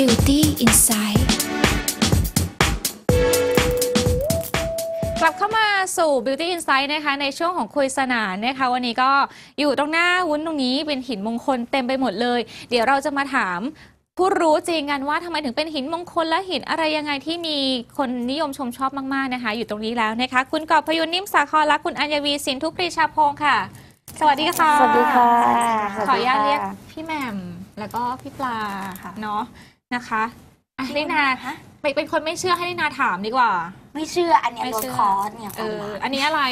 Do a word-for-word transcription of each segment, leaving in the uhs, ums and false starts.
Beauty Insight กลับเข้ามาสู่ Beauty Insight นะคะในช่วงของคุยสนานนะคะวันนี้ก็อยู่ตรงหน้าวุ้นตรงนี้เป็นหินมงคลเต็มไปหมดเลยเดี๋ยวเราจะมาถามผู้รู้จริงกันว่าทำไมถึงเป็นหินมงคลและหินอะไรยังไงที่มีคนนิยมชมชอบมากๆนะคะอยู่ตรงนี้แล้วนะคะคุณกอบพยุนนิ่มสาครและคุณอัญวีสินทุกปรีชาพงค์ค่ะสวัสดีค่ะสวัสดีค่ะขออนุญาตเรียกพี่แหม่มแล้วก็พี่ปลาค่ะเนาะนะคะนินาคะเป็นคนไม่เชื่อให้นินาถามดีกว่าไม่เชื่ออันนี้ลดคอร์สเนี่ยเอออันนี้อะไร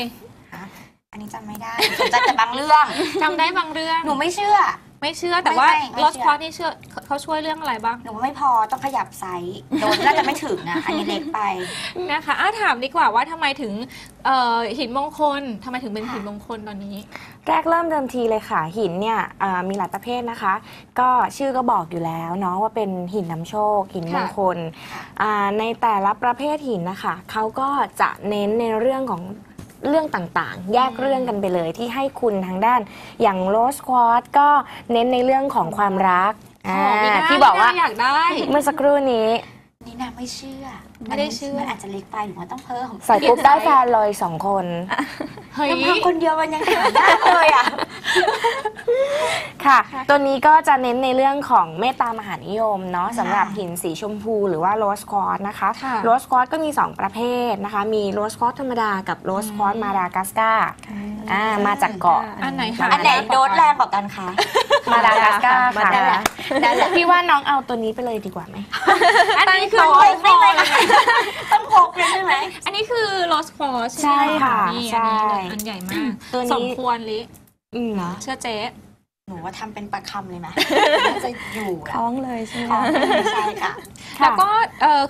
อันนี้จำไม่ได้จำแต่บางเรื่องจำได้บางเรื่องหนูไม่เชื่อไม่เชื่อแต่ว่าลดคอร์สนี่เชื่อเขาช่วยเรื่องอะไรบ้างหนูไม่พอต้องขยับไซส์โดนน่าจะไม่ถึงนะอันนี้เล็กไปนะคะอ้าถามดีกว่าว่าทำไมถึงหินมงคลทำไมถึงเป็นหินมงคลตอนนี้แรกเริ่มเดิมทีเลยค่ะหินเนี่ยมีหลายประเภทนะคะก็ชื่อก็บอกอยู่แล้วเนาะว่าเป็นหินนำโชคหินมงคลในแต่ละประเภทหินนะคะเขาก็จะเน้นในเรื่องของเรื่องต่างๆแยกเรื่องกันไปเลยที่ให้คุณทางด้านอย่างโรสควอตซ์ก็เน้นในเรื่องของความรักที่บอกว่าอยากได้เมื่อสักครู่นี้นี่นะไม่เชื่อไม่ได้เชื่ออาจจะเล็กไปหรือว่าต้องเพิ่มใส่ปุ๊บได้แฟนเลยสองคนแล้วเพิ่มคนเดียวมันยังหาได้เลยอ่ะค่ะตัวนี้ก็จะเน้นในเรื่องของเมตตามหานิยมเนาะสำหรับหินสีชมพูหรือว่าโรสควอตซ์นะคะโรสควอตซ์ก็มีสองประเภทนะคะมีโรสควอตซ์ธรรมดากับโรสควอตซ์มาดากัสการ์อ่ามาจากเกาะอันไหนคะอันไหนโดดแรงกว่ากันคะมาดากัสการ์ค่ะพี่ว่าน้องเอาตัวนี้ไปเลยดีกว่าไหมอันนี้คือโรสควอตซ์ต้องพกเลยใช่ไหมอันนี้คือโรสควอตซ์ใช่ค่ะใช่อันใหญ่มากสมควรลิอืมนะเชื่อเจ๊หนูว่าทำเป็นประคำเลยไหมจะอยู่คล้องเลยใช่ไหมใช่ค่ะแล้วก็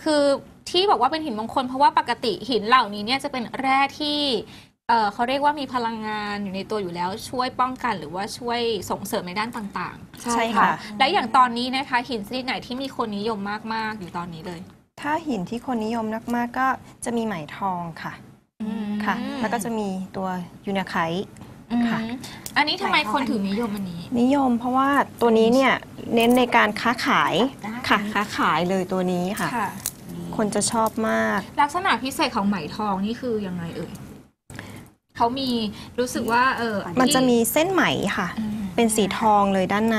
คือที่บอกว่าเป็นหินมงคลเพราะว่าปกติหินเหล่านี้เนี่ยจะเป็นแร่ที่เขาเรียกว่ามีพลังงานอยู่ในตัวอยู่แล้วช่วยป้องกันหรือว่าช่วยส่งเสริมในด้านต่างๆใช่ค่ะและอย่างตอนนี้นะคะหินชนิดไหนที่มีคนนิยมมากๆอยู่ตอนนี้เลยถ้าหินที่คนนิยมมากๆก็จะมีไหมทองค่ะค่ะแล้วก็จะมีตัวยูนาไคต์ค่ะอันนี้ทำไมคนถึงนิยมอันนี้นิยมเพราะว่าตัวนี้เนี่ยเน้นในการค้าขายค่ะค้าขายเลยตัวนี้ค่ะคนจะชอบมากลักษณะพิเศษของไหมทองนี่คือยังไงเอ่ยเขามีรู้สึกว่าเออมันจะมีเส้นไหมค่ะเป็นสีทองเลยด้านใน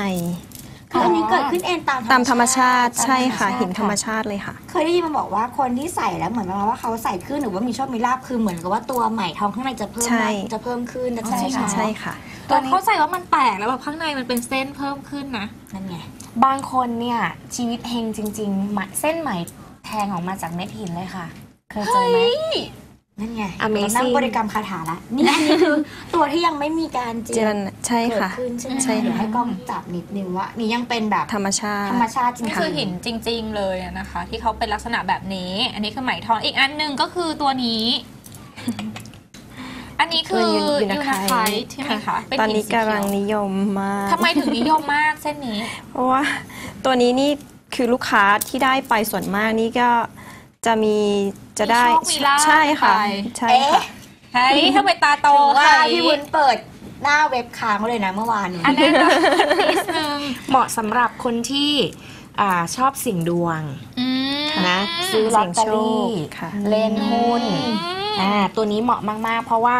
คืออันนี้เกิดขึ้นเองตามตามธรรมชาติใช่ค่ะหินธรรมชาติเลยค่ะเคยได้ยินมาบอกว่าคนที่ใส่แล้วเหมือนมาว่าเขาใส่ขึ้นหรือว่ามีโชคมีลาภคือเหมือนกับว่าตัวไหมทองข้างในจะเพิ่มจะเพิ่มขึ้นใช่ค่ะใช่ค่ะตัวเขาใส่ว่ามันแตกแล้วแบบข้างในมันเป็นเส้นเพิ่มขึ้นนะนั่นไงบางคนเนี่ยชีวิตเฮงจริงๆเส้นไหมแทงออกมาจากเม็ดหินเลยค่ะเคยเจอไหมนั่นไงนั่งบริกรรมคาถาละนี่คือตัวที่ยังไม่มีการเจริญใช่ค่ะใช่เดี๋ยวให้กล้องจับนิดนึงว่านี่ยังเป็นแบบธรรมชาติธรรมชาติจริงคือหินจริงๆเลยนะคะที่เขาเป็นลักษณะแบบนี้อันนี้คือไหมทองอีกอันหนึ่งก็คือตัวนี้อันนี้คือยูนาไคต์ใช่ไหมคะตอนนี้กำลังนิยมมากทำไมถึงนิยมมากเส้นนี้เพราะว่าตัวนี้นี่คือลูกค้าที่ได้ไปส่วนมากนี่ก็จะมีจะได้ใช่ค่ะใช่ค่ะเฮ้ยทำไมตาโตว่าพี่วุ้นเปิดหน้าเว็บค้างเลยนะเมื่อวานนี้อันนี้เหมาะสำหรับคนที่ชอบสิ่งดวงนะซื้อลอตเตอรี่เล่นหุ้นตัวนี้เหมาะมากๆเพราะว่า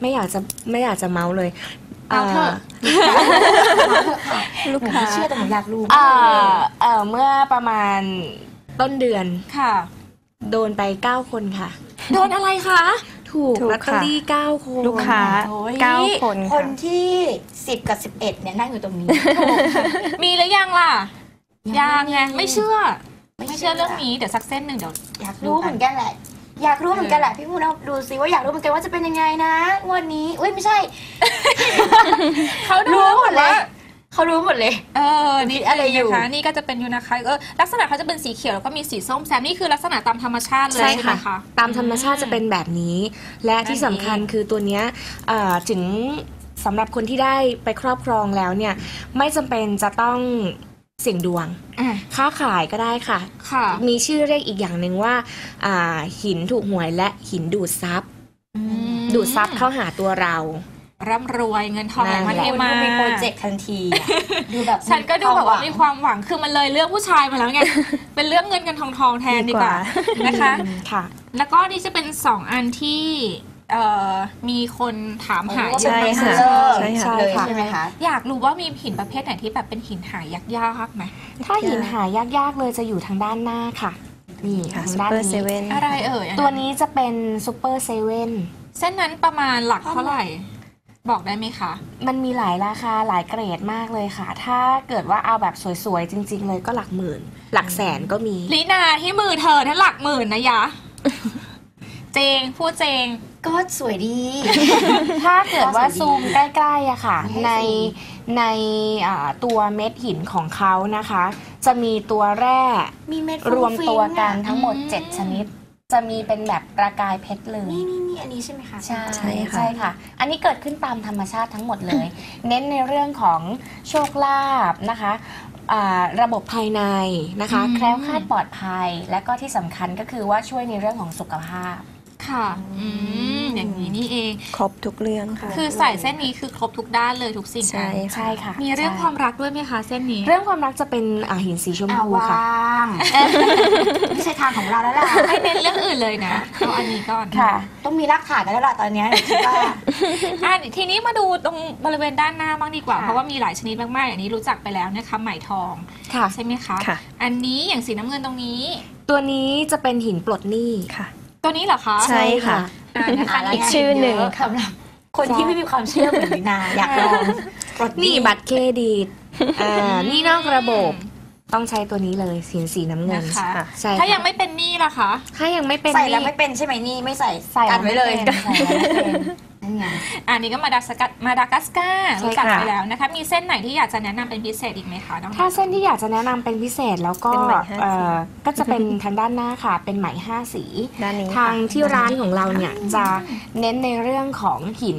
ไม่อยากจะไม่อยากจะเมาเลยเอาเถอะลูกค้าเชื่อแต่ผมอยากรู้เมื่อประมาณต้นเดือนค่ะโดนไปเก้าคนค่ะโดนอะไรคะถูกลอตเตอรี่เก้าคนลูกค้าเก้าคนคนที่สิบกับสิบเอ็ดเนี่ยนั่งอยู่ตรงนี้มีหรือยังล่ะยังไงไม่เชื่อไม่เชื่อเรื่องนี้เดี๋ยวสักเส้นหนึ่งเดี๋ยวอยากรู้เหมือนกันแหละอยากรู้เหมือนกันแหละพี่มูนเอาดูซิว่าอยากรู้เหมือนกันว่าจะเป็นยังไงนะงวดนี้อุ้ยไม่ใช่เขารู้หมดแล้วเขารู้หมดเลยเออนี่อะไรอยู่นะคะนี่ก็จะเป็นยูนาไคต์เออลักษณะเขาจะเป็นสีเขียวแล้วก็มีสีส้มแซมนี่คือลักษณะตามธรรมชาติเลยใช่ค่ะตามธรรมชาติจะเป็นแบบนี้และที่สำคัญคือตัวเนี้ยถึงสำหรับคนที่ได้ไปครอบครองแล้วเนี่ยไม่จำเป็นจะต้องเสี่ยงดวงค้าขายก็ได้ค่ะมีชื่อเรียกอีกอย่างหนึ่งว่าหินถูกหวยและหินดูดซับดูดซับเข้าหาตัวเรา ร่ำรวยเงินทองอะไรมาเทมามีโปรเจกต์ทันทีดูแบบฉันก็ดูแบบว่ามีความหวังคือมันเลยเลือกผู้ชายมาแล้วไงเป็นเรื่องเงินกันทองทองแทนดีกว่านะคะค่ะแล้วก็นี่จะเป็นสองอันที่มีคนถามหาเยอะมากเลยใช่ไหมคะอยากรู้ว่ามีหินประเภทไหนที่แบบเป็นหินหายากๆไหมถ้าหินหายากๆเลยจะอยู่ทางด้านหน้าค่ะนี่ค่ะซูเปอร์เซเว่นอะไรเอ่ยตัวนี้จะเป็นซูเปอร์เซเว่นเส้นนั้นประมาณหลักเท่าไหร่บอกได้ไหมคะมันมีหลายราคาหลายเกรดมากเลยค่ะถ้าเกิดว่าเอาแบบสวยๆจริงๆเลยก็หลักหมื่นหลักแสนก็มีลินาที่มือเธอนั้นหลักหมื่นนะยะเจงผู้เจงก็สวยดีถ้าเกิดว่าซูมใกล้ๆอะค่ะในในตัวเม็ดหินของเขานะคะจะมีตัวแร่รวมตัวกันทั้งหมดเจ็ดชนิดจะมีเป็นแบบประกายเพชรเลยนี่นี่นี่อันนี้ใช่ไหมคะใช่ใช่ค่ะอันนี้เกิดขึ้นตามธรรมชาติทั้งหมดเลยเน้นในเรื่องของโชคลาภนะคะระบบภายในนะคะแคล้วคลาดปลอดภัยและก็ที่สำคัญก็คือว่าช่วยในเรื่องของสุขภาพค่ะอืมอย่างนี้นี่เองครบทุกเรื่องค่ะคือใส่เส้นนี้คือครบทุกด้านเลยทุกสิ่งใช่ใช่ค่ะมีเรื่องความรักด้วยไหมคะเส้นนี้เรื่องความรักจะเป็นหินสีชมพูค่ะไม่ใช่ทางของเราแล้วล่ะไม่เป็นเรื่องอื่นเลยนะเอาอันนี้ก่อนค่ะต้องมีรักขาดกันแล้วล่ะตอนนี้คิดว่าอ่ะทีนี้มาดูตรงบริเวณด้านหน้าบ้างดีกว่าเพราะว่ามีหลายชนิดมากๆอย่างนี้รู้จักไปแล้วนะคะไหมทองค่ะใช่ไหมคะอันนี้อย่างสีน้ำเงินตรงนี้ตัวนี้จะเป็นหินปลดหนี้ค่ะตัวนี้เหรอคะใช่ค่ะอีกชื่อหนึ่งสำหรับคนที่ไม่มีความเชื่อเหมือนลินาอยากลองหนี้บัตรเครดิตหนี้นอกระบบต้องใช้ตัวนี้เลยสีสีน้ำเงินใช่ถ้ายังไม่เป็นหนี้ล่ะคะถ้ายังไม่เป็นใส่แล้วไม่เป็นใช่ไหมหนี้ไม่ใส่ใส่กันไว้เลยอันนี้ก็มาดัสกัดมาดากัสการ์รู้จักไปแล้วนะคะมีเส้นไหนที่อยากจะแนะนำเป็นพิเศษอีกไหมคะถ้าเส้นที่อยากจะแนะนำเป็นพิเศษแล้วก็ก็จะเป็นทางด้านหน้าค่ะเป็นไหมห้าสีทางที่ร้านของเราเนี่ยจะเน้นในเรื่องของหิน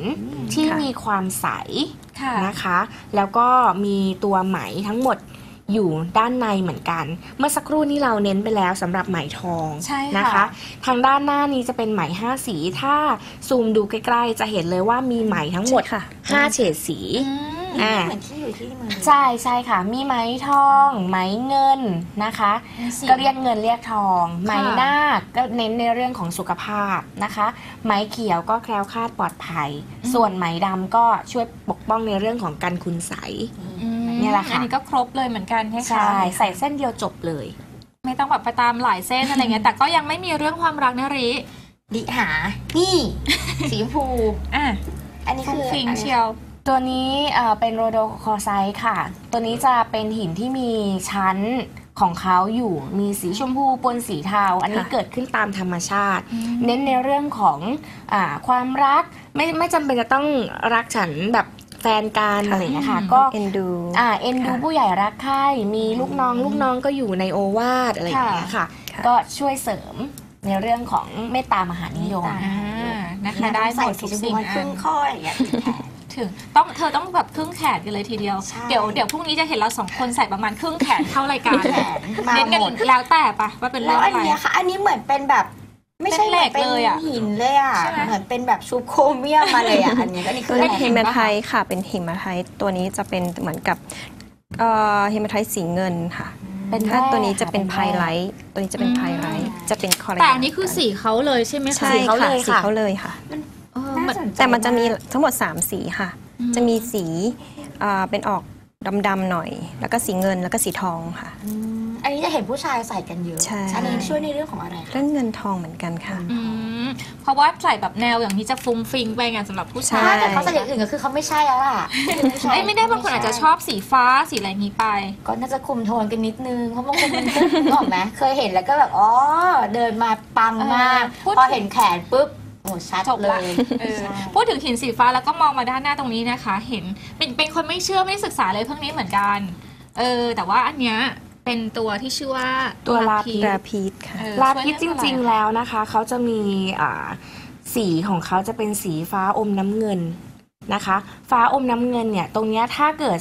ที่มีความใสนะคะแล้วก็มีตัวไหมทั้งหมดอยู่ด้านในเหมือนกันเมื่อสักครู่นี้เราเน้นไปแล้วสำหรับไหมทองนะคะทางด้านหน้านี้จะเป็นไหมห้าสีถ้าซูมดูใกล้ๆจะเห็นเลยว่ามีไหมทั้งหมดห้าเฉดสีอ่าที่อยู่ที่มือใช่ใช่ค่ะมีไหมทองไหมเงินนะคะก็เรียกเงินเรียกทองไหมหน้าก็เน้นในเรื่องของสุขภาพนะคะไหมเขียวก็แคล้วคลาดปลอดภัยส่วนไหมดำก็ช่วยปกป้องในเรื่องของการคุณไสนี่แหละค่ะอันนี้ก็ครบเลยเหมือนกันใช่ไหมใช่ใส่เส้นเดียวจบเลยไม่ต้องแบบไปตามหลายเส้นอะไรเงี้ยแต่ก็ยังไม่มีเรื่องความรักนะริดิหานี่สีชมพูอ่ะอันนี้คือฟิงเชียวตัวนี้เป็นโรโดคอไซต์ค่ะตัวนี้จะเป็นหินที่มีชั้นของเขาอยู่มีสีชมพูปนสีเทาอันนี้เกิดขึ้นตามธรรมชาติเน้นในเรื่องของความรักไม่ไม่จำเป็นจะต้องรักฉันแบบแฟนการอะไรนะคะก็เอ็นดูอ่าเอ็นดูผู้ใหญ่รักใคร่มีลูกน้องลูกน้องก็อยู่ในโอวาทอะไรอย่างเงี้ยค่ะก็ช่วยเสริมในเรื่องของเมตตามหานิยมนะคะได้หมดทุกสิ่งครึ่งข้ออย่างเงี้ยถึงต้องเธอต้องแบบครึ่งแขนกันเลยทีเดียวเดี๋ยวเดี๋ยวพรุ่งนี้จะเห็นเราสองคนใส่ประมาณครึ่งแขนเข้ารายการเน้นกันแล้วแต่ปะว่าเป็นเรื่องอะไรอันนี้ค่ะอันนี้เหมือนเป็นแบบไม่ใช่เหล็กเลยอ่ะหินเลยอ่ะเหมือนเป็นแบบซูโครเมียมมาเลยอ่ะอันนี้ก็นี่คือหิมะไทยค่ะเป็นหิมะไทยตัวนี้จะเป็นเหมือนกับหิมะไทยสีเงินค่ะเป็นถ้าตัวนี้จะเป็นไพไลท์ตัวนี้จะเป็นไพไลท์จะเป็นคอร์แต่อันนี้คือสีเขาเลยใช่ไหมคะสีเขาเลยสีเขาเลยค่ะแต่มันจะมีทั้งหมดสามสีค่ะจะมีสีเป็นออกดำๆหน่อยแล้วก็สีเงินแล้วก็สีทองค่ะอันนี้จะเห็นผู้ชายใส่กันเยอะอันนี้ช่วยในเรื่องของอะไรเรื่องเงินทองเหมือนกันค่ะเพราะว่าใส่แบบแนวอย่างนี้จะฟุ้งฟิงไปไงสำหรับผู้ชายถ้าเกิดเขาใส่อย่างอื่นก็คือเขาไม่ใช่แล้วล่ะไม่ได้บางคนอาจจะชอบสีฟ้าสีอะไรนี้ไปก็น่าจะคุมโทนกันนิดนึงเพราะบางคนมันก็ออกไหมเคยเห็นแล้วก็แบบอ๋อเดินมาปังมากพอเห็นแขนปุ๊บจบเลยพูดถึงหินสีฟ้าแล้วก็มองมาด้านหน้าตรงนี้นะคะเห็นเป็นเป็นคนไม่เชื่อไม่ศึกษาเลยเพิ่งนี้เหมือนกันเออแต่ว่าอันเนี้ยเป็นตัวที่ชื่อว่าตัวลาพีลาพีทค่ะลาพีทจริงๆแล้วนะคะเขาจะมีสีของเขาจะเป็นสีฟ้าอมน้ำเงินนะคะฟ้าอมน้ำเงินเนี่ยตรงเนี้ยถ้าเกิด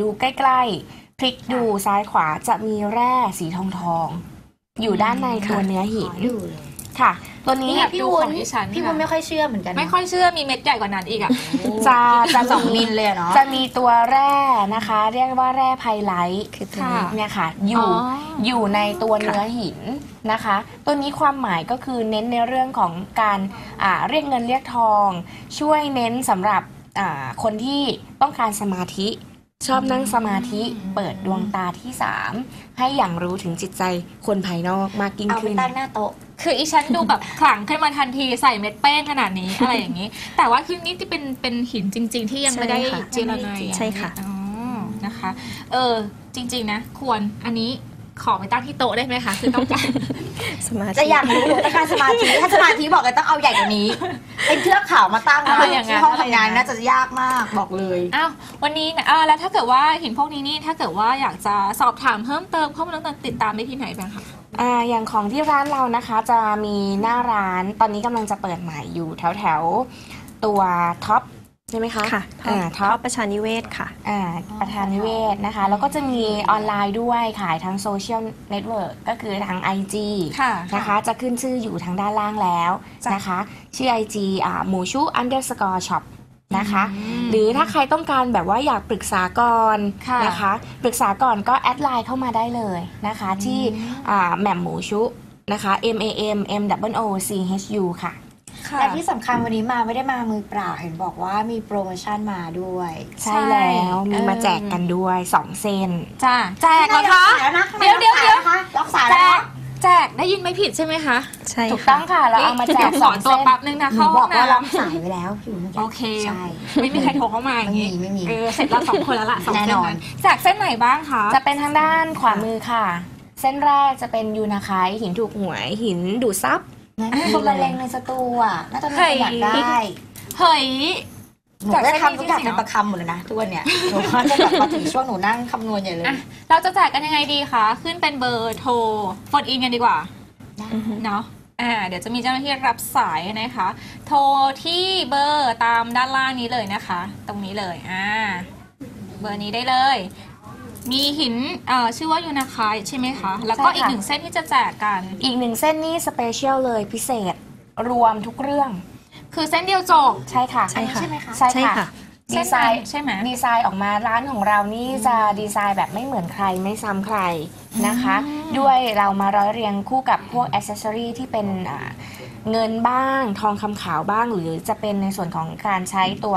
ดูใกล้ๆพลิกดูซ้ายขวาจะมีแร่สีทองทองอยู่ด้านในตัวเนื้อหินค่ะ ตัวนี้พี่วุ้นพี่วุ้นไม่ค่อยเชื่อเหมือนกันไม่ค่อยเชื่อมีเม็ดใหญ่กว่านั้นอีกอ่ะจะจะสองมิลเลยเนาะจะมีตัวแร่นะคะเรียกว่าแร่ไพไลท์คือตัวนี้เนี่ยค่ะอยู่อยู่ในตัวเนื้อหินนะคะตัวนี้ความหมายก็คือเน้นในเรื่องของการเรียกเงินเรียกทองช่วยเน้นสำหรับคนที่ต้องการสมาธิชอบนั่งสมาธิเปิดดวงตาที่สามให้อย่างรู้ถึงจิตใจคนภายนอกมากยิ่งขึ้นเอาไปตั้งหน้าโต๊ะคืออีฉันดูแบบขลังขึ้นมาทันทีใส่เม็ดแป้งขนาดนี้อะไรอย่างนี้แต่ว่าคือนี่จะเป็นเป็นหินจริงๆที่ยังไม่ได้เจริญใช่ค่ะอ๋อนะคะเออจริงๆนะควรอันนี้ขอไปตั้งที่โต๊ะได้ไหมคะคือต้องการสมาธิจะอยากรู้ต้องการสมาธิถ้าสมาธิบอกเลยต้องเอาใหญ่กว่านี้เป็นเชือกขาวมาตั้งนะที่ห้องทำงานน่าจะยากมากบอกเลยอ้าววันนี้นะอ้าวแล้วถ้าเกิดว่าเห็นพวกนี้นี่ถ้าเกิดว่าอยากจะสอบถามเพิ่มเติมข้อมูลต่างๆติดตามได้ที่ไหนบ้างคะอ่าอย่างของที่ร้านเรานะคะจะมีหน้าร้านตอนนี้กำลังจะเปิดใหม่อยู่แถวแถวตัวท็อปใช่ไหมคะค่ะท็อปประชานิเวศค่ะอ่าประชานิเวศนะคะแล้วก็จะมีออนไลน์ด้วยขายทางโซเชียลเน็ตเวิร์กก็คือทาง ไอ จี ค่ะนะคะจะขึ้นชื่ออยู่ทางด้านล่างแล้วนะคะชื่อ ไอ จี อ่า Moochu underscore shop นะคะหรือถ้าใครต้องการแบบว่าอยากปรึกษาก่อนนะคะปรึกษาก่อนก็แอดไลน์เข้ามาได้เลยนะคะที่อ่า Mam-Moochu นะคะ M A M M O O C H U ค่ะแต่ที่สำคัญวันนี้มาไม่ได้มามือเปล่าเห็นบอกว่ามีโปรโมชั่นมาด้วยใช่แล้วมีมาแจกกันด้วยสองเซนจ้าแจกเหรอคะเดี๋ยวเดี๋ยวเดี๋ยวรักษาแล้วแจกได้ยินไม่ผิดใช่ไหมคะใช่ถูกต้องค่ะเราเอามาแจกสองตัวแป๊บนึงนะเขาบอกว่ารับสายไปแล้วพี่วุ้นโอเคใช่ไม่มีใครโทรเข้ามาอย่างนี้ไม่มีเออเสร็จแล้วสองคนแล้วล่ะสองเส้นนั้นแจกเส้นไหนบ้างคะจะเป็นทางด้านขวามือค่ะเส้นแรกจะเป็นยูนาคายหินถูกหวยหินดูดซับคนละเลงในสตูอ่ะน่าจะมีอยากได้เฮ้ยหนูได้ทำทุกอย่างเป็นประคำหมดเลยนะทุกวันเนี่ยหนูจะแบบมาถึงช่วงหนูนั่งคำนวณใหญ่เลยเราจะจ่ายกันยังไงดีคะขึ้นเป็นเบอร์โทรโฟนอินกันดีกว่าเนาะอ่าเดี๋ยวจะมีเจ้าหน้าที่รับสายนะคะโทรที่เบอร์ตามด้านล่างนี้เลยนะคะตรงนี้เลยอ่าเบอร์นี้ได้เลยมีหินชื่อว่ายูนาคายใช่ไหมคะแล้วก็อีกหนึ่งเส้นที่จะแจกกันอีกหนึ่งเส้นนี้สเปเชียลเลยพิเศษรวมทุกเรื่องคือเส้นเดียวจบใช่ค่ะใช่ไหมคะใช่ค่ะดีไซน์ใช่ไหมดีไซน์ออกมาร้านของเรานี่จะดีไซน์แบบไม่เหมือนใครไม่ซ้ำใครนะคะด้วยเรามาร้อยเรียงคู่กับพวกแอคเซสซอรี่ที่เป็นเงินบ้างทองคำขาวบ้างหรือจะเป็นในส่วนของการใช้ตัว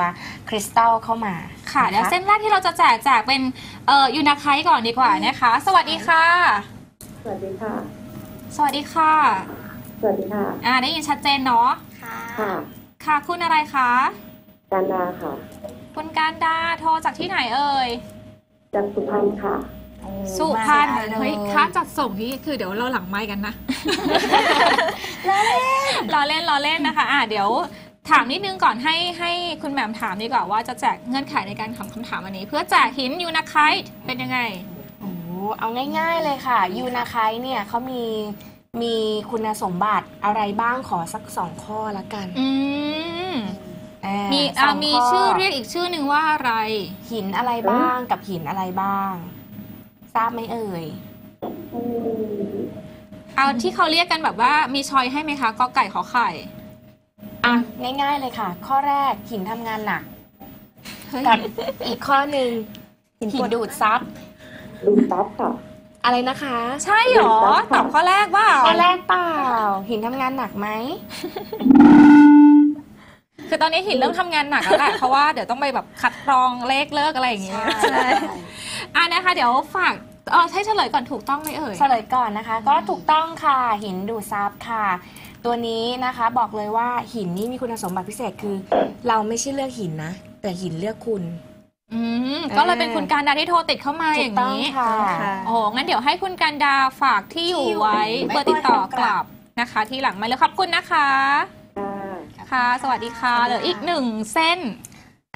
คริสตัลเข้ามาค่ะเดี๋ยวเส้นแรกที่เราจะแจกแจกเป็นเอ่อยูนาคายก่อนดีกว่านะคะสวัสดีค่ะสวัสดีค่ะสวัสดีค่ะสวัสดีค่ะอ่าได้ยินชัดเจนเนาะค่ะค่ะคุณอะไรคะการดาค่ะคุณการดาโทรจากที่ไหนเอ่ยจากสุพรรณค่ะสุพรรณเฮ้ยค่าจัดส่งนี่คือเดี๋ยวเราหลังไมค์กันนะล้อเล่นล้อเล่นล้อเล่นนะคะอ่ะเดี๋ยวถามนิดนึงก่อนให้ให้คุณแหม่มถามดีกว่าว่าจะแจกเงื่อนไขในการถามคำถามอันนี้เพื่อแจกหินยูนาคายเป็นยังไงโอ้เอาง่ายๆเลยค่ะยูนาคายเนี่ยเขามีมีคุณสมบัติอะไรบ้างขอสักสองข้อละกันอืมมีมีชื่อเรียกอีกชื่อหนึ่งว่าอะไรหินอะไรบ้างกับหินอะไรบ้างทราบไหมเอ่ยเอาที่เขาเรียกกันแบบว่ามีชอยให้ไหมคะกอไก่ขอไข่อ่ะง่ายๆเลยค่ะข้อแรกหินทำงานหนักกับอีกข้อหนึ่งหินดูดซับดูดซับค่ะอะไรนะคะใช่หรอตอบข้อแรกว่าข้อแรกเปล่าหินทำงานหนักไหมคือตอนนี้หินเริ่มทำงานหนักแล้วแหละเพราะว่าเดี๋ยวต้องไปแบบคัดกรองเลขเลิกอะไรอย่างเงี้ยใช่อ่ะนะคะเดี๋ยวฝากเออให้เฉลยก่อนถูกต้องไหมเอ่ยเฉลยก่อนนะคะก็ถูกต้องค่ะหินดูดซับค่ะตัวนี้นะคะบอกเลยว่าหินนี่มีคุณสมบัติพิเศษคือเราไม่ใช่เลือกหินนะแต่หินเลือกคุณอืมก็เลยเป็นคุณการดาที่โทรติดเข้ามาอย่างนี้ค่ะโอ้งั้นเดี๋ยวให้คุณการดาฝากที่อยู่ไว้เบอร์ติดต่อกลับนะคะที่หลังมาเลยขอบคุณนะคะค่ะสวัสดีค่ะเหลืออีกหนึ่งเส้น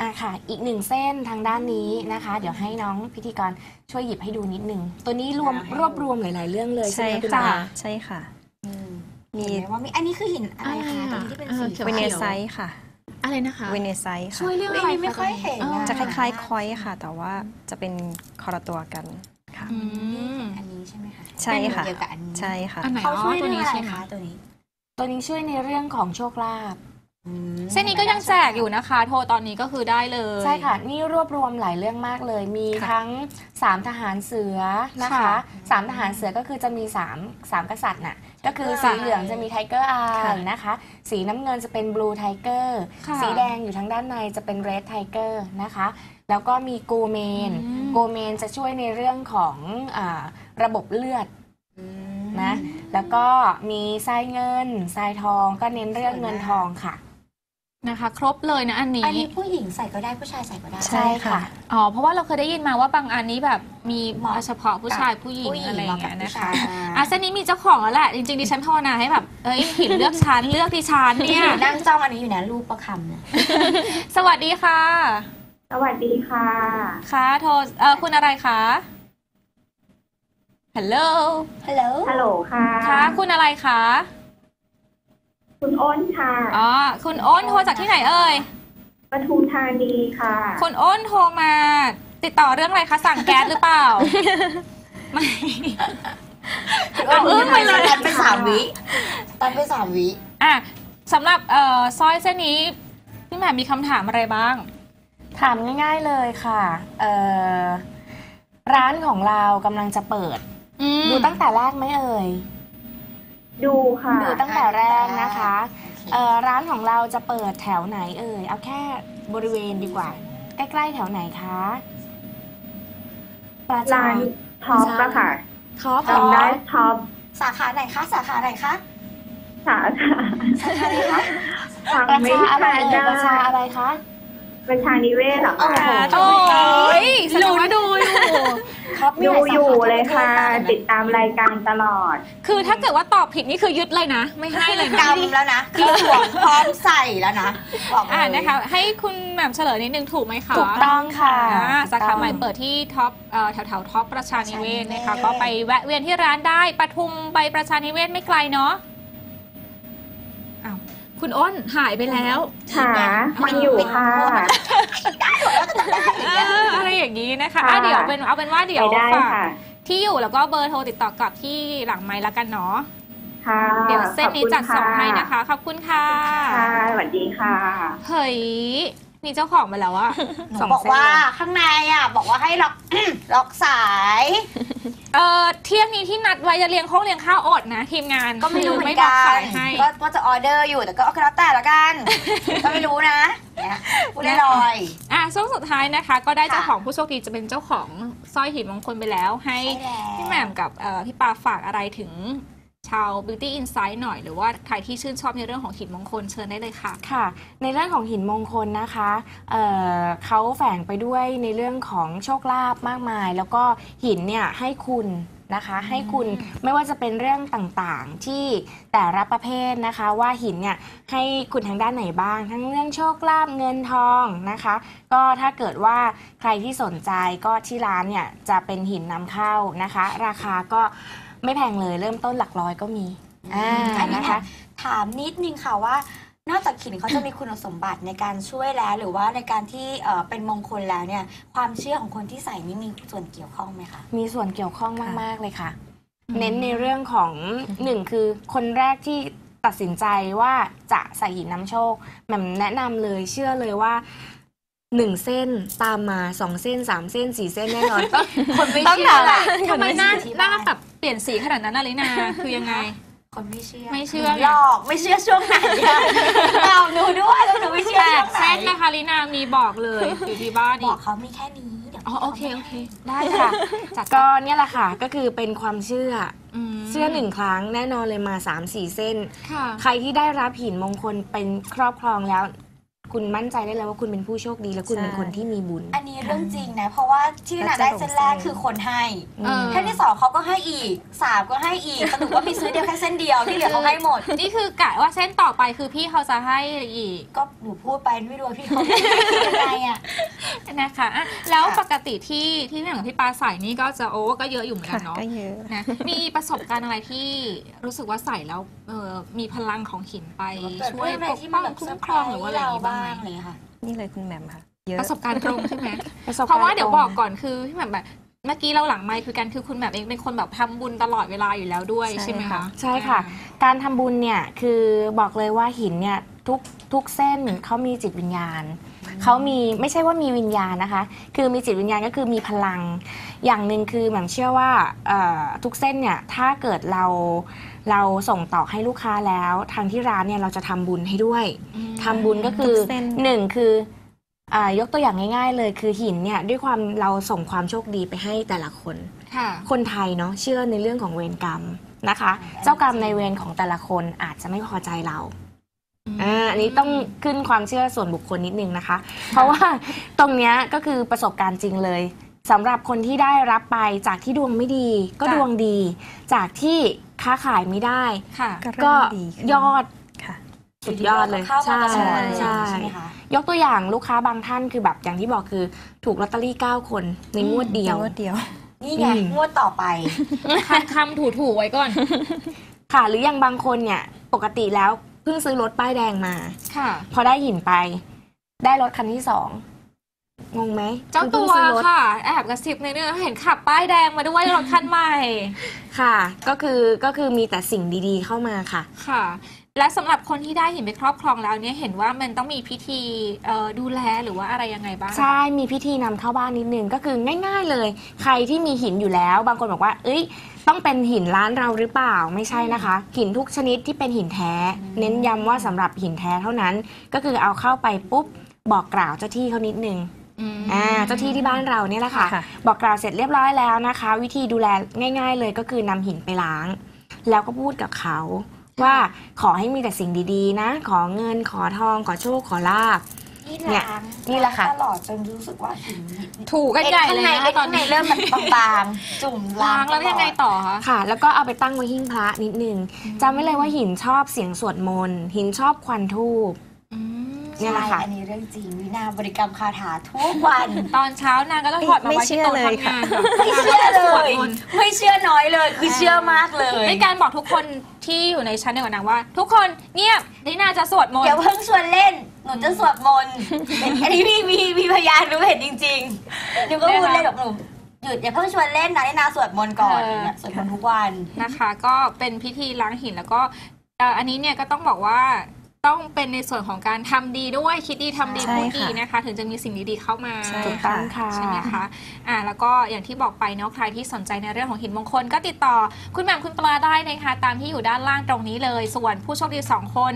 อ่ะค่ะอีกหนึ่งเส้นทางด้านนี้นะคะเดี๋ยวให้น้องพิธีกรช่วยหยิบให้ดูนิดนึงตัวนี้รวมรวบรวมหลายๆเรื่องเลยใช่ค่ะใช่ค่ะมีว่ามีอันนี้คือหินอะไรคะตัวนี้ที่เป็นสีเวเนไซต์ค่ะอะไรนะคะเวเนไซต์ค่ะช่วยเรื่องอะไรไม่ค่อยเห็นจะคล้ายๆคอยค่ะแต่ว่าจะเป็นคอระตัวกันค่ะอันนี้ใช่ไหมคะใช่ค่ะใช่ค่ะเขาช่วยเรื่องอะไรคะตัวนี้ ตัวนี้ช่วยในเรื่องของโชคลาภเส้นนี้ก็ยังแจกอยู่นะคะโทรตอนนี้ก็คือได้เลยใช่ค่ะนี่รวบรวมหลายเรื่องมากเลยมีทั้งสามทหารเสือนะคะสามทหารเสือก็คือจะมี3 3กษัตริย์น่ะก็คือสีเหลืองจะมีไทเกอร์อายนะคะสีน้ำเงินจะเป็นบลูไทเกอร์สีแดงอยู่ทางด้านในจะเป็นเรดไทเกอร์นะคะแล้วก็มีโกเมนโกเมนจะช่วยในเรื่องของระบบเลือดนะแล้วก็มีทรายเงินทรายทองก็เน้นเรื่องเงินทองค่ะนะคะครบเลยนะอันนี้อันนี้ผู้หญิงใส่ก็ได้ผู้ชายใส่ก็ได้ใช่ค่ะอ๋อเพราะว่าเราเคยได้ยินมาว่าบางอันนี้แบบมีเหมาะเฉพาะผู้ชายผู้หญิงอะไรอย่างเงี้ยนะคะอ่ะเส้นนี้มีเจ้าของแล้วแหละจริงๆดิฉันภาวนาให้แบบเอ้ยผิดเลือกชั้นเลือกที่ชั้นเนี่ยนั่งจ้องอันนี้อยู่นะรูปประคำเนี่ยสวัสดีค่ะสวัสดีค่ะค่ะโทรเอ่อคุณอะไรคะฮัลโหลฮัลโหลฮัลโหลค่ะค่ะคุณอะไรคะคุณอ้นค่ะอ๋อคุณอ้นโทรจากที่ไหนเอ่ยปทุมธานีค่ะคุณอ้นโทรมาติดต่อเรื่องอะไรคะสั่งแก๊สหรือเปล่าไม่เอาอึ้งไปเลยตัดไปสามวิตัดไปสามวิอ่ะสำหรับเอ่อสร้อยเส้นนี้พี่แหม่มมีคำถามอะไรบ้างถามง่ายๆเลยค่ะเอ่อร้านของเรากำลังจะเปิดดูตั้งแต่แรกไหมเอ่ยดูค่ะดูตั้งแต่แรกนะคะร้านของเราจะเปิดแถวไหนเอ่ยเอาแค่บริเวณดีกว่าใกล้ๆแถวไหนคะปราชาท็อปค่ะท็อปจำได้ท็อปสาขาไหนคะสาขาไหนคะสาขาสาขาไหนคะปราชาอะไรประชาอะไรคะประชานิเวศเหรอโอ้โหดูดูดูอยู่เลยค่ะติดตามรายการตลอดคือถ้าเกิดว่าตอบผิดนี่คือยึดเลยนะไม่ให้เลยกำแล้วนะคือสวมพร้อมใส่แล้วนะบอกอ่านะคะให้คุณแหม่มเฉลยนิดนึงถูกไหมคะถูกต้องค่ะสาขาใหม่เปิดที่ท็อปแถวแถวท็อปประชานิเวศนะคะก็ไปแวะเวียนที่ร้านได้ปทุมไปประชานิเวศไม่ไกลเนาะคุณอ้นหายไปแล้วค่ะมันอยู่ค่ะอะไรอย่างนี้นะคะเดี๋ยวเป็นเอาเป็นว่าเดี๋ยวฝากที่อยู่แล้วก็เบอร์โทรติดต่อกลับที่หลังไมค์ละกันเนาะเดี๋ยวเส้นนี้จัดส่งให้นะคะขอบคุณค่ะสวัสดีค่ะเฮ้ยนี่เจ้าของมาแล้วอะบอกว่าข้างในอะบอกว่าให้ล็อกล็อกสายเออเที่ยงนี้ที่นัดไว้จะเลี้ยงข้าวเลี้ยงข้าวอดนะทีมงานก็ไม่รู้ไม่ล็อกสายให้ก็จะออเดอร์อยู่แต่ก็แล้วแต่ละกันก็ไม่รู้นะพูดได้ลอยอ่ะช่วงสุดท้ายนะคะก็ได้เจ้าของผู้โชคดีจะเป็นเจ้าของสร้อยหินมงคลไปแล้วให้พี่แหม่มกับพี่ปาฝากอะไรถึงชาว Beauty Insight หน่อยหรือว่าใครที่ชื่นชอบในเรื่องของหินมงคลเชิญได้เลยค่ะค่ะในเรื่องของหินมงคลนะคะเอ่อเขาแฝงไปด้วยในเรื่องของโชคลาภมากมายแล้วก็หินเนี่ยให้คุณนะคะให้คุณไม่ว่าจะเป็นเรื่องต่างๆที่แต่ละประเภทนะคะว่าหินเนี่ยให้คุณทางด้านไหนบ้างทั้งเรื่องโชคลาภเงินทองนะคะก็ถ้าเกิดว่าใครที่สนใจก็ที่ร้านเนี่ยจะเป็นหินนำเข้านะคะราคาก็ไม่แพงเลยเริ่มต้นหลักร้อยก็มีอ่านะคะถามนิดนึงค่ะว่านอกจากหินเขาจะมีคุณสมบัติในการช่วยแล้วหรือว่าในการที่เป็นมงคลแล้วเนี่ยความเชื่อของคนที่ใส่นี่มีส่วนเกี่ยวข้องไหมคะมีส่วนเกี่ยวข้องมากๆเลยค่ะเน้นในเรื่องของหนึ่งคือคนแรกที่ตัดสินใจว่าจะใส่หินนำโชคแหม่มแนะนำเลยเชื่อเลยว่าหนึ่งเส้นตามมาสองเส้นสามเส้นสี่เส้นแน่นอนต้องคนไม่เชื่อทำไมหน้าหน้าแบบเปลี่ยนสีขนาดนั้นอะไรนะคือยังไงคนไม่เชื่อไม่เชื่อหลอกไม่เชื่อช่วงไหนเราหนูด้วยหนูไม่เชื่อแปดเส้นนะคะลินามีบอกเลยอยู่ที่บ้านบอกเขามีแค่นี้เดี๋ยวอ๋อโอเคโอเคได้ค่ะก็เนี่ยแหละค่ะก็คือเป็นความเชื่อเชื่อหนึ่งครั้งแน่นอนเลยมาสามสี่เส้นใครที่ได้รับหินมงคลเป็นครอบครองแล้วคุณมั่นใจได้เลยว่าคุณเป็นผู้โชคดีและคุณเป็นคนที่มีบุญอันนี้เรื่องจริงนะเพราะว่าที่นาได้เส้นแรกคือคนให้แค่ที่สองเขาก็ให้อีกสามก็ให้อีกสรุปว่ามีซื้อเดียวแค่เส้นเดียวที่เหลือเขาให้หมดนี่คือกะว่าเส้นต่อไปคือพี่เขาจะให้อีกก็หนูพูดไปไม่รู้พี่เขาเป็นไงอ่ะนะคะแล้วปกติที่ที่หนังพี่ปาใส่นี่ก็จะโอ้ก็เยอะอยู่เหมือนกันเนาะนะมีประสบการณ์อะไรที่รู้สึกว่าใส่แล้วมีพลังของหินไปช่วยปกป้องคุ้มครองหรือว่าอะไรบ้างนี่เลยคุณแหม่มค่ะประสบการณ์ตรงใช่ไหมเพราะว่าเดี๋ยวบอกก่อนคือพี่แหม่มแบบ เมื่อกี้เราหลังไมค์คือกันคือคุณแบบเองเป็นคนแบบทำบุญตลอดเวลาอยู่แล้วด้วยใช่ไหมคะใช่ค่ะการทำบุญเนี่ยคือบอกเลยว่าหินเนี่ยทุกทุกเส้นเขามีจิตวิญญาณเขามีไม่ใช่ว่ามีวิญญาณนะคะคือมีจิตวิญญาณก็คือมีพลังอย่างหนึ่งคือแบบเชื่อว่าทุกเส้นเนี่ยถ้าเกิดเราเราส่งต่อให้ลูกค้าแล้วทางที่ร้านเนี่ยเราจะทำบุญให้ด้วยทำบุญก็คือหนึ่งคือยกตัวอย่างง่ายๆเลยคือหินเนี่ยด้วยความเราส่งความโชคดีไปให้แต่ละคนคนไทยเนาะเชื่อในเรื่องของเวรกรรมนะคะเจ้ากรรมในเวรของแต่ละคนอาจจะไม่พอใจเราอันนี้ต้องขึ้นความเชื่อส่วนบุคคลนิดนึงนะคะเพราะว่าตรงเนี้ยก็คือประสบการณ์จริงเลยสำหรับคนที่ได้รับไปจากที่ดวงไม่ดีก็ดวงดีจากที่ค้าขายไม่ได้ก็ยอดสุดยอดเลยใช่ใช่ยกตัวอย่างลูกค้าบางท่านคือแบบอย่างที่บอกคือถูกลอตเตอรี่เก้าคนในงวดเดียวนี่ไงงวดต่อไปคำถูถูไว้ก่อนค่ะหรืออย่างบางคนเนี่ยปกติแล้วเพิ่งซื้อรถป้ายแดงมาค่ะพอได้หินไปได้รถคันที่สองงงไหมเจ้าตัวค่ะแอบกระซิบในเนื้อเห็นขับป้ายแดงมาด้วยรถคันใหม่ค่ะก็คือก็คือมีแต่สิ่งดีๆเข้ามาค่ะค่ะและสำหรับคนที่ได้หินไปครอบครองแล้วเนี่ยเห็นว่ามันต้องมีพิธีดูแลหรือว่าอะไรยังไงบ้างใช่มีพิธีนำเข้าบ้านนิดนึงก็คือง่ายๆเลยใครที่มีหินอยู่แล้วบางคนบอกว่าเอ้ยต้องเป็นหินร้านเราหรือเปล่าไม่ใช่นะคะหินทุกชนิดที่เป็นหินแท้เน้นย้ำว่าสำหรับหินแท้เท่านั้นก็คือเอาเข้าไปปุ๊บบอกกล่าวเจ้าที่เขานิดนึงอ่าเจ้าที่ที่บ้านเราเนี่ยแหละค่ะบอกกล่าวเสร็จเรียบร้อยแล้วนะคะวิธีดูแลง่ายๆเลยก็คือนำหินไปล้างแล้วก็พูดกับเขาว่าขอให้มีแต่สิ่งดีๆนะขอเงินขอทองขอโชคขอลาภเนี่ยนี่แหละค่ะตลอดจนรู้สึกว่าหินถูกกันใหญ่เลยนะตอนนี้เริ่มมันบางๆจุ่มล้างแล้วยังไงต่อคะค่ะแล้วก็เอาไปตั้งไว้หิ้งพระนิดนึงจำไว้เลยว่าหินชอบเสียงสวดมนต์หินชอบควันธูปนี่แหละค่ะอันนี้เรื่องจริงวินาบริกรรมคาถาทุกวันตอนเช้านางก็ต้องถอดมาไว้ที่โต๊ะทำงานไม่เชื่อเลยไม่เชื่อน้อยเลยคือเชื่อมากเลยในการบอกทุกคนที่อยู่ในชั้นเดียวกับนางว่าทุกคนเงียบลิน่าจะสวดมนต์เดี๋ยวเพิ่งชวนเล่นหนูจะสวดมนต์อันนี้พี่มีมีพยานรู้เห็นจริงๆหนูก็พูดเลยกับหนูหยุดอย่าเพิ่งชวนเล่นนะลิน่าสวดมนต์ก่อนสวดมนต์ทุกวันนะคะก็เป็นพิธีล้างหินแล้วก็อันนี้เนี่ยก็ต้องบอกว่าต้องเป็นในส่วนของการทำดีด้วยคิดดีทำดีพูดดีนะคะถึงจะมีสิ่งดีๆเข้ามาถูกต้องค่ะใช่ไหมคะอ่าแล้วก็อย่างที่บอกไปเนาะใครที่สนใจในเรื่องของหินมงคลก็ติดต่อคุณแหม่มคุณปลาได้นะคะตามที่อยู่ด้านล่างตรงนี้เลยส่วนผู้โชคดีสองคน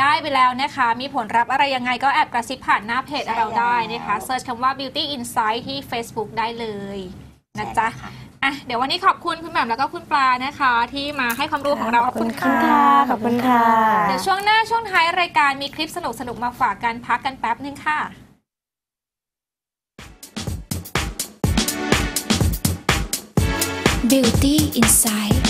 ได้ไปแล้วนะคะมีผลรับอะไรยังไงก็แอบกระซิบผ่านหน้าเพจเราได้นะคะเซิร์ชคำว่า Beauty Insight ที่ Facebook ได้เลยนะจ๊ะอ่ะเดี๋ยววันนี้ขอบคุณคุณแหม่มแล้วก็คุณปลานะคะที่มาให้ความรู้ของเราขอบคุณค่ะขอบคุณค่ะเดี๋ยวช่วงหน้าช่วงท้ายรายการมีคลิปสนุกสนุกมาฝากกันพักกันแป๊บนึงค่ะ Beauty Insight